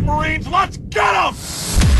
Marines, let's get them!